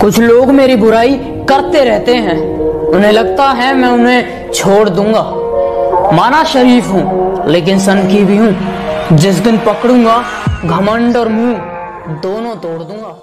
कुछ लोग मेरी बुराई करते रहते हैं, उन्हें लगता है मैं उन्हें छोड़ दूंगा। माना शरीफ हूँ लेकिन सन की भी हूँ। जिस दिन पकड़ूंगा घमंड और मुंह दोनों तोड़ दूंगा।